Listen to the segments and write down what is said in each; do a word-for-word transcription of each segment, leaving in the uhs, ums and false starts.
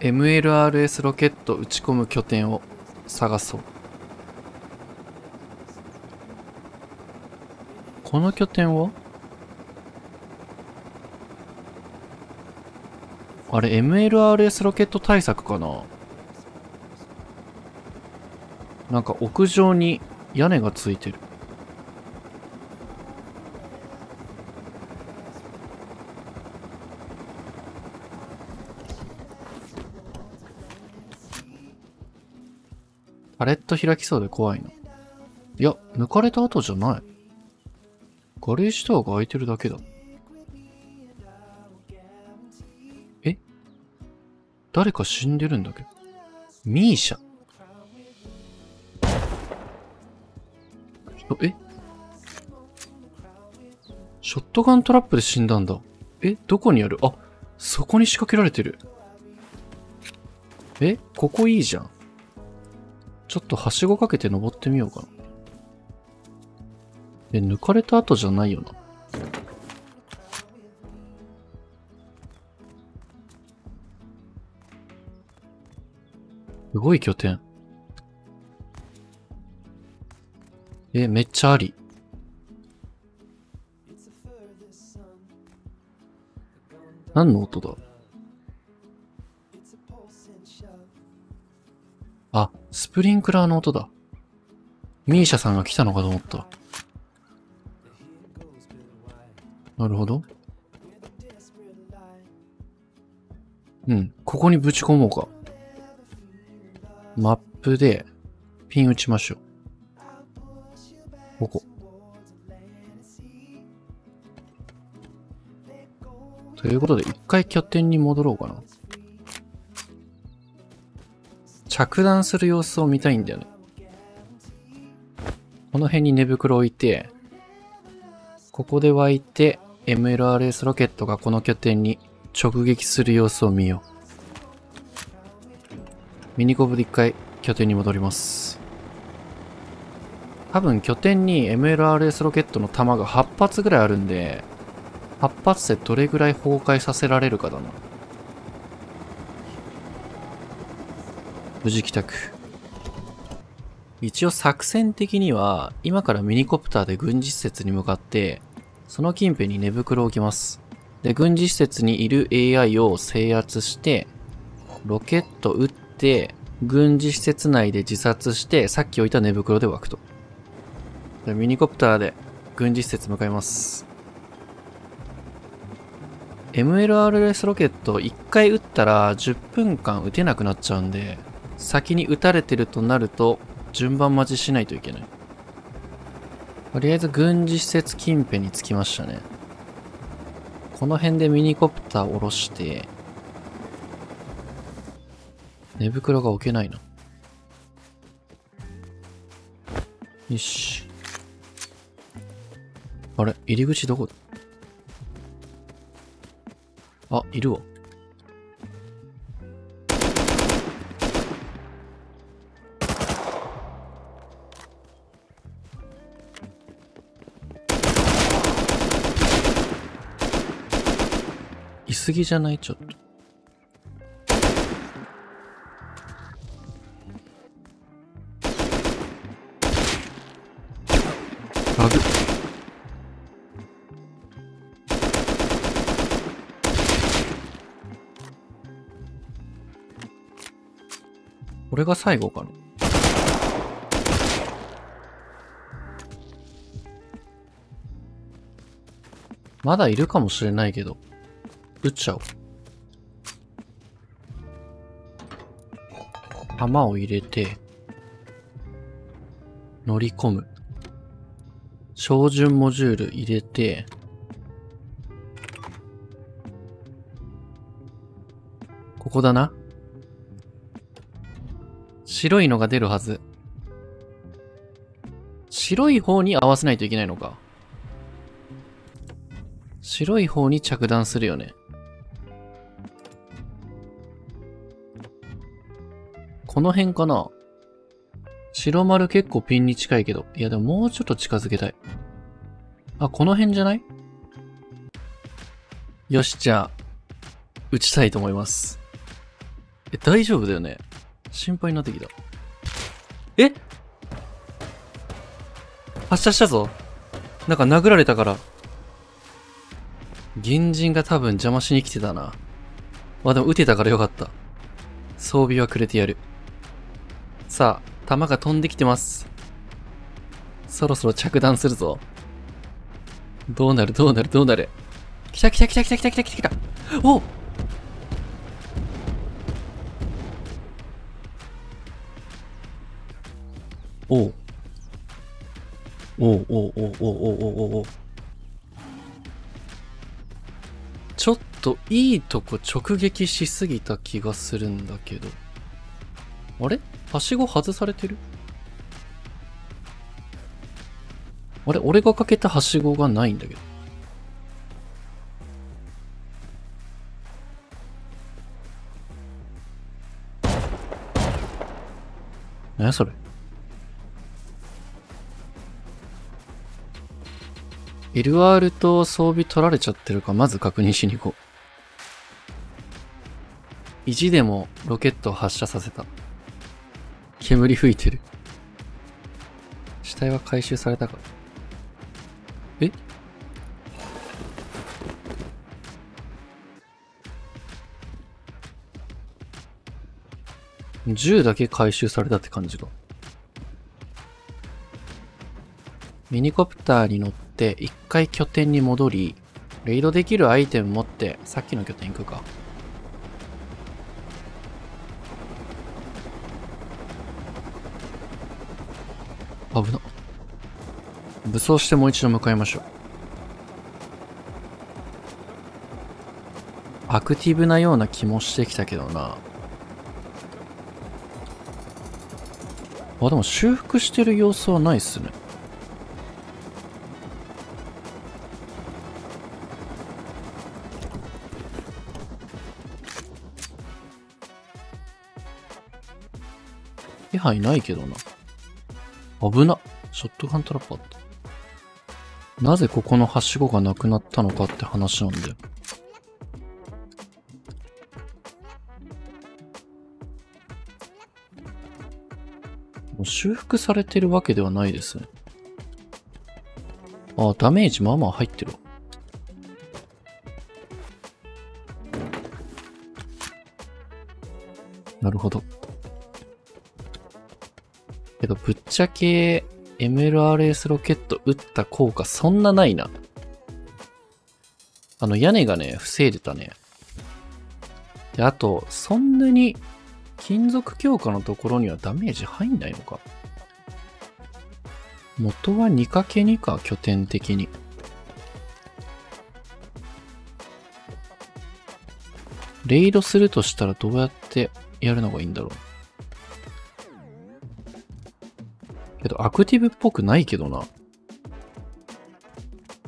エムエルアールエス ロケット打ち込む拠点を探そう。この拠点はあれ エムエルアールエス ロケット対策かな。なんか屋上に屋根がついてる。パレット開きそうで怖いな。いや、抜かれた後じゃない。ガレージドアが開いてるだけだ。え？誰か死んでるんだけど。ミーシャ。え？ショットガントラップで死んだんだ。え？どこにある？あ、そこに仕掛けられてる。え？ここいいじゃん。ちょっとはしごかけて登ってみようかな。え、抜かれた後じゃないよな。すごい拠点。え、めっちゃあり。何の音だ？あ、スプリンクラーの音だ。ミーシャさんが来たのかと思った。なるほど。うん、ここにぶち込もうか。マップでピン打ちましょう。ここ。ということで、一回拠点に戻ろうかな。着弾する様子を見たいんだよね。この辺に寝袋置いて、ここで湧いて エムエルアールエス ロケットがこの拠点に直撃する様子を見よう。ミニコブで一回拠点に戻ります。多分拠点に エムエルアールエス ロケットの弾がはちはつぐらいあるんで、はち発でどれぐらい崩壊させられるかだな。無事帰宅。一応作戦的には、今からミニコプターで軍事施設に向かって、その近辺に寝袋を置きます。で、軍事施設にいる エーアイ を制圧して、ロケット撃って、軍事施設内で自殺して、さっき置いた寝袋で湧くと。で、ミニコプターで軍事施設向かいます。エムエルアールエス ロケットいっかい撃ったらじゅっぷんかん撃てなくなっちゃうんで、先に撃たれてるとなると、順番待ちしないといけない。とりあえず軍事施設近辺に着きましたね。この辺でミニコプターを下ろして、寝袋が置けないな。よし。あれ、入り口どこだ？あ、いるわ。いすぎじゃない？ちょっと。バグ。これが最後かな。まだいるかもしれないけど。撃っちゃおう。弾を入れて、乗り込む。照準モジュール入れて、ここだな。白いのが出るはず。白い方に合わせないといけないのか。白い方に着弾するよね。この辺かな？白丸結構ピンに近いけど。いやでももうちょっと近づけたい。あ、この辺じゃない？よし、じゃあ、撃ちたいと思います。え、大丈夫だよね。心配になってきた。え？発射したぞ。なんか殴られたから。原人が多分邪魔しに来てたな。まあでも撃てたからよかった。装備はくれてやる。さあ、弾が飛んできてます。そろそろ着弾するぞ。どうなるどうなるどうなる。来た来た来た来た来た来た来た。お！おう。おうおうおうおうおうおうおう。ちょっといいとこ直撃しすぎた気がするんだけど。あれ？はしご外されてる？あれ？俺がかけたはしごがないんだけど。何やそれ？エルアール と装備取られちゃってるか、まず確認しに行こう。意地でもロケットを発射させた。煙吹いてる。死体は回収されたか。え？銃だけ回収されたって感じか。ミニコプターに乗って一回拠点に戻り、レイドできるアイテム持ってさっきの拠点行くか。危な。武装してもう一度向かいましょう。アクティブなような気もしてきたけどな。あ、でも修復してる様子はないっすね。気配ないけどな。危な。ショットガントラップあった。なぜここのはしごがなくなったのかって話なんだよ。もう修復されてるわけではないですね。ああ、ダメージまあまあ入ってるわ。なるほど。けど、ぶっちゃけ エムエルアールエス ロケット撃った効果そんなないな。あの屋根がね、防いでたね。で、あと、そんなに金属強化のところにはダメージ入んないのか。元は にかけるに か、拠点的に。レイドするとしたらどうやってやるのがいいんだろう。けど、アクティブっぽくないけどな。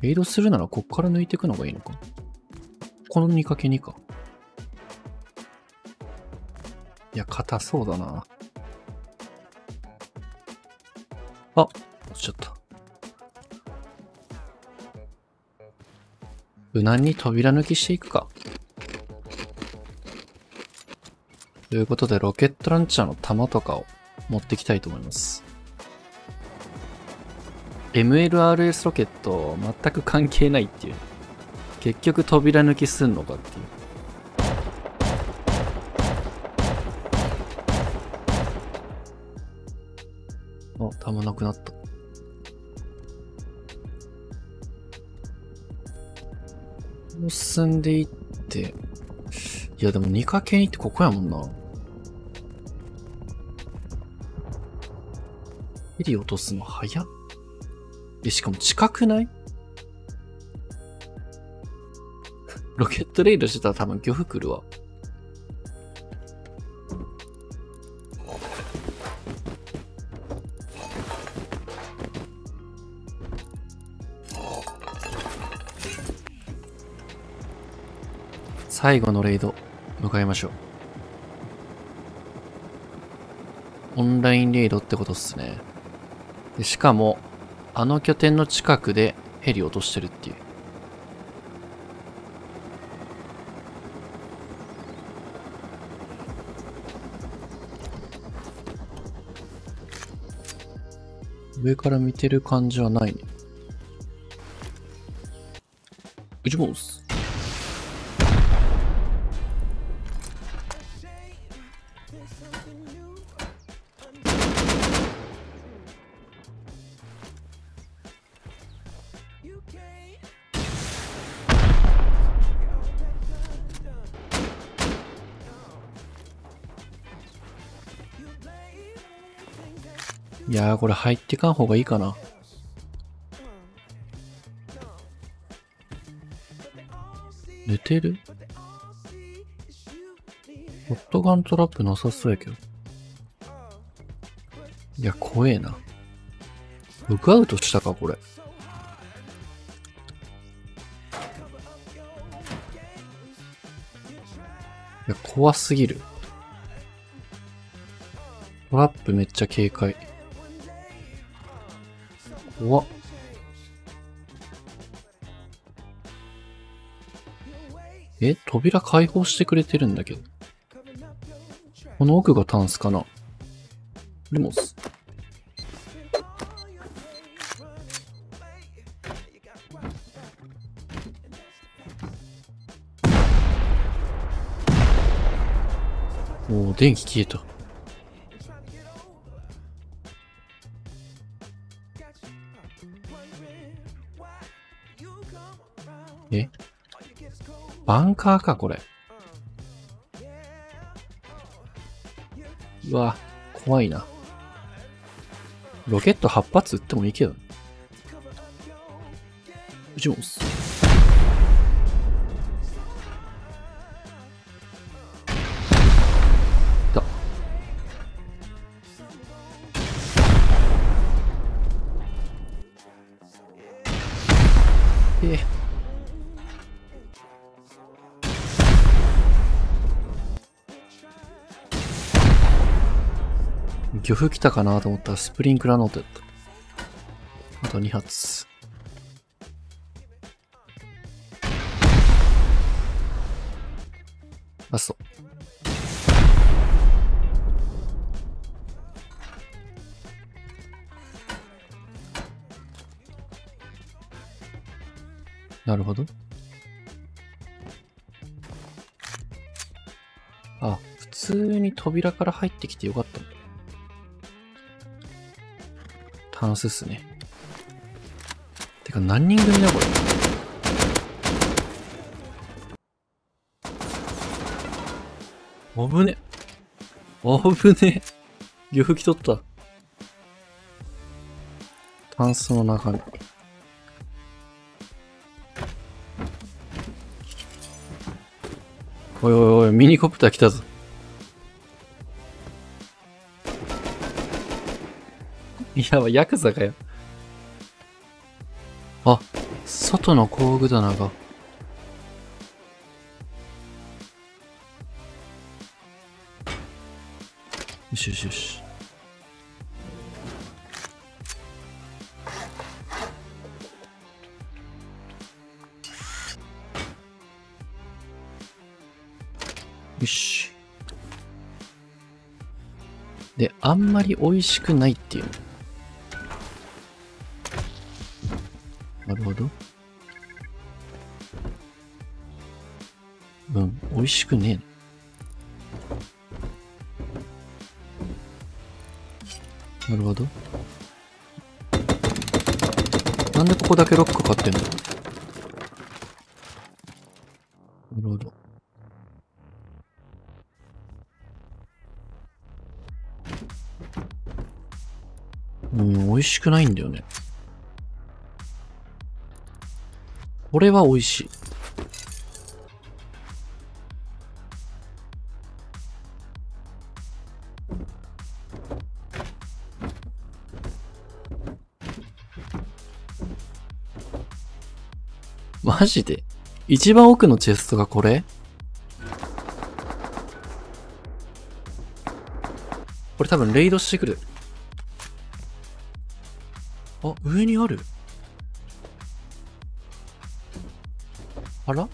レイドするならこっから抜いていくのがいいのか。この にかけるに か。いや、硬そうだな。あ、落ちちゃった。無難に扉抜きしていくか。ということで、ロケットランチャーの弾とかを持っていきたいと思います。エムエルアールエス ロケット全く関係ないっていう。結局扉抜きすんのかっていう。あ、弾なくなった。進んでいって。いやでも にかけるに ってここやもんな。ヘリ落とすの早っ。え、しかも近くない？ロケットレイドしてたら多分漁夫来るわ。最後のレイド、向かいましょう。オンラインレイドってことっすね。で、しかも、あの拠点の近くでヘリを落としてるっていう。上から見てる感じはないね。打ちます。いやー、これ入ってかん方がいいかな。寝てる？ホットガントラップなさそうやけど。いや、怖えな。ログアウトしたか、これ。いや、怖すぎる。トラップめっちゃ警戒。怖っ。え、扉開放してくれてるんだけど。この奥がタンスかな。でもおお、電気消えた。え？バンカーか、これ。うわ、怖いな。ロケットはち発撃ってもいいけど。撃ちます。だ。ええ。漁夫来たかなと思ったらスプリンクラーノートやった。あとに発。ラスト。なるほど。あ、普通に扉から入ってきてよかったんだ。タンスっすね。てか何人組だこれ。危ね。危ね。漁夫来とった。タンスの中に。おいおいおい、ミニコプター来たぞ。やばい、ヤクザかよ。あ、外の工具棚が。よしよしよし。よし。で、あんまり美味しくないっていう。なるほど。うん、美味しくねえ。なるほど。なんでここだけロックかかってんの？なるほど。うん、美味しくないんだよね。これは美味しい。マジで？一番奥のチェストがこれ？これ多分レイドしてくる。あ、上にある。あら？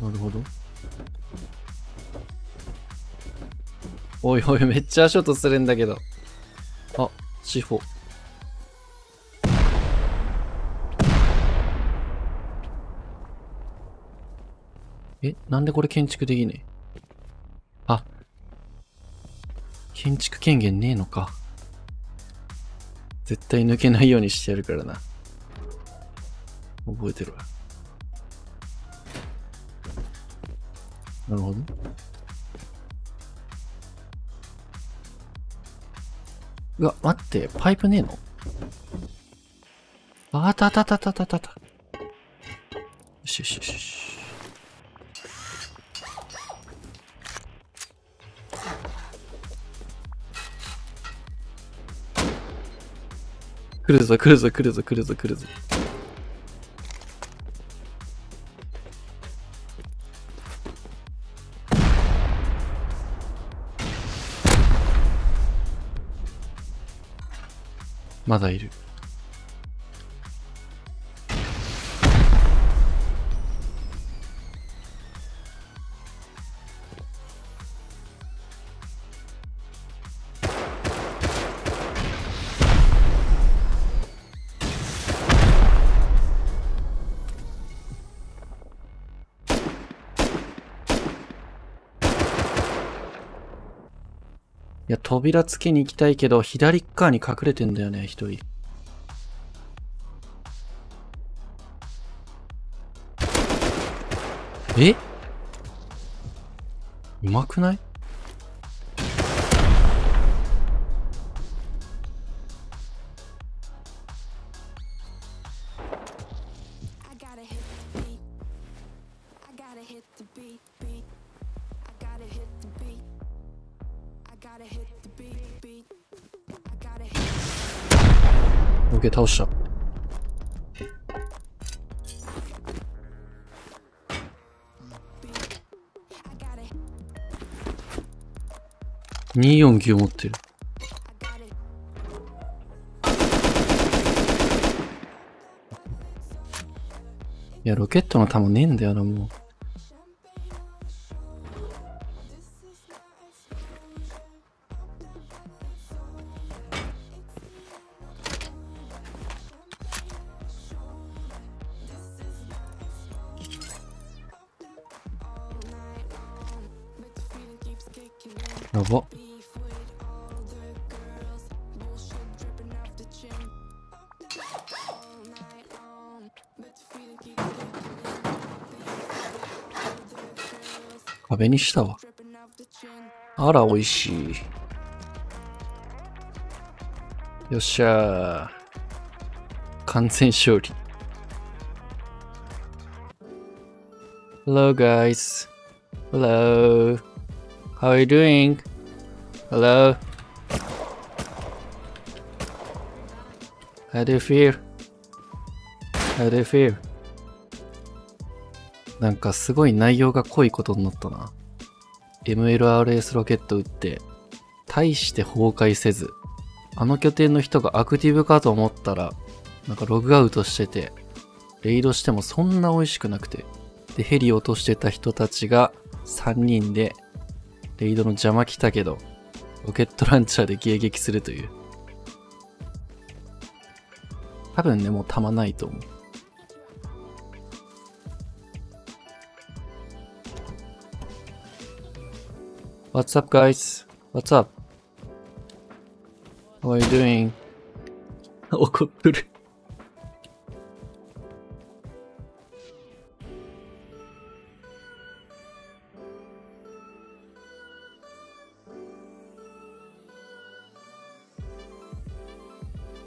なるほど。おいおい、めっちゃ足音するんだけど。あ、四方。え、なんでこれ建築できねえ。あ、建築権限ねえのか。絶対抜けないようにしてやるからな。覚えてるわ。なるほど。うわ、待って、パイプねえの？あ、あったあったあったあったあった。よしよしよしよし。来るぞ来るぞ来るぞ来るぞ来るぞ。まだいる。いや、扉つけに行きたいけど、左側に隠れてんだよね、一人。え？うまくない？OK、倒した。にーよんきゅう持ってる。いや、ロケットの弾ねえんだよな、もう。やば。壁にしたわ。あら、おいしい。よっしゃー。完全勝利。Hello, guys. Hello.How are you doing? Hello? How do you feel? How do you feel? なんかすごい内容が濃いことになったな。エムエルアールエス ロケット撃って、大して崩壊せず、あの拠点の人がアクティブかと思ったら、なんかログアウトしてて、レイドしてもそんな美味しくなくて、で、ヘリ落としてた人たちがさんにんで、レイドの邪魔来たけど、ロケットランチャーで迎撃するという。多分ね、もう弾ないと思う。What's up, guys? What's up? How are you doing? 怒ってる